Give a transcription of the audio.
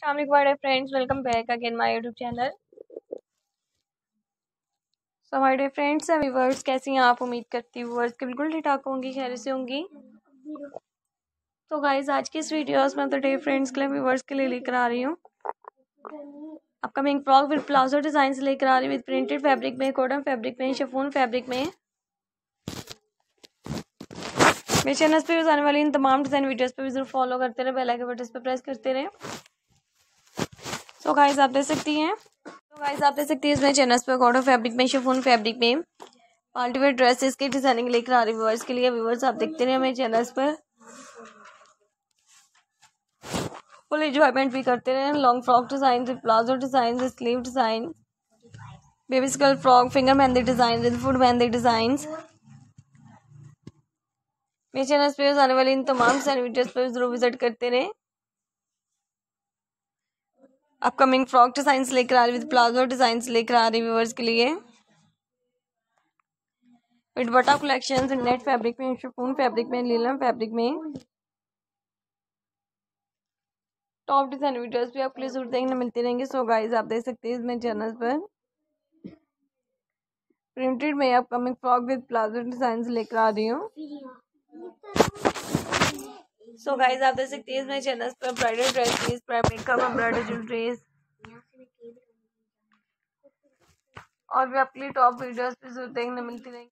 Assalamualaikum friends, welcome back again my YouTube channel. So हमारे day friends and viewers, कैसी हैं आप? उम्मीद करती हूँ व्यूअर्स के बिल्कुल ठीक ठाक होंगी, खैर से होंगी। तो गाइज आज की इस वीडियोस में तो डे फ्रेंड्स के लिए व्यूअर्स के लिए लेकर आ रही हूँ upcoming frock with palazzo design से लेकर आ रही हूँ विद प्रिंटेड फैब्रिक में, कॉटन फैब्रिक में, शिफॉन फैब्रिक में। मेरे चैनल पर भी आने वाली इन तमाम डिज़ाइन वीडियोज़ पर भी जरूर फॉलो करते रहे, बेल आइकन बटन पर प्रेस करते रहे। तो गाइज आप दे सकती हैं इसमें चैनल्स पर कॉटन फैब्रिक में, शिफॉन फैब्रिक में पार्टी वेयर ड्रेसेस की डिजाइनिंग लेकर आ रही है व्यूअर्स के लिए। व्यूअर्स आप देखते रहे मेरे चैनल्स पर, फुल एंजॉयमेंट भी करते रहे। Long frock design, palazzo design, sleeve design, baby स्कर्ल frock, finger mehndi design, foot mehndi design. मेरे चैनल्स पर आने वाली इन तमाम सारी वीडियोज पर जरूर विजिट करते रहे। अपकमिंग फ्रॉक डिजाइंस लेकर आ रही विद प्लाजो डिजाइंस लेकर आ रही व्यूअर्स के लिए विद बटा कलेक्शंस, नेट फैब्रिक में, शिफॉन फैब्रिक में, लीलन फैब्रिक में। टॉप डिजाइन वीडियोस भी आपके लिए जरूर देखने मिलते रहेंगे। सो गाइज आप देख सकते हैं इसमें चैनल पर प्रिंटेड में upcoming frock with palazzo designs लेकर आ रही हूँ। सो गाइज आप देख सकते हैं मेरे चैनल पर ब्राइडल ड्रेसेस, ब्राइडल ड्रेस और भी आपके लिए टॉप वीडियोस पे जरूर देखने मिलती रहेंगी।